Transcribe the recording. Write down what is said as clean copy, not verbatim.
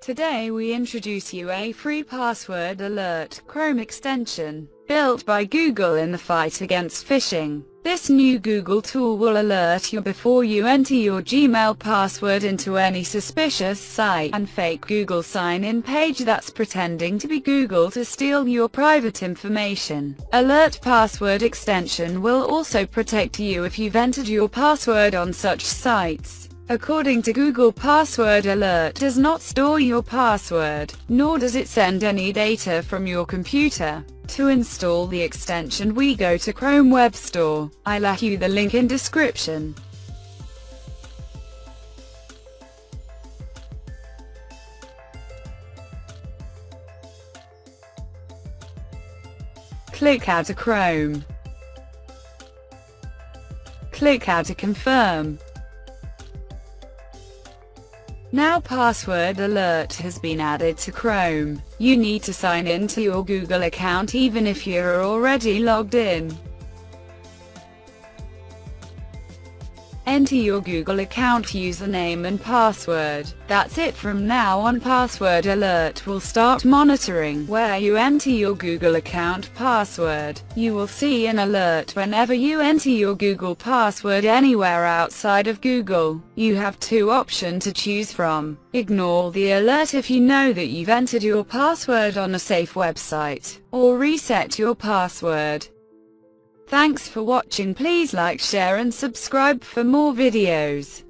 Today we introduce you a free Password Alert Chrome extension, built by Google in the fight against phishing. This new Google tool will alert you before you enter your Gmail password into any suspicious site and fake Google sign-in page that's pretending to be Google to steal your private information. Alert Password extension will also protect you if you've entered your password on such sites. According to Google, Password Alert does not store your password, nor does it send any data from your computer. To install the extension, we go to Chrome Web Store. I'll link you the link in description. Click Add to Chrome. Click Add to confirm. Now Password Alert has been added to Chrome. You need to sign in to your Google account even if you're already logged in. Enter your Google account username and password. That's it. From now on, Password Alert will start monitoring where you enter your Google account password. You will see an alert whenever you enter your Google password anywhere outside of Google. You have two options to choose from. Ignore the alert if you know that you've entered your password on a safe website, or reset your password. Thanks for watching. Please like, share and subscribe for more videos.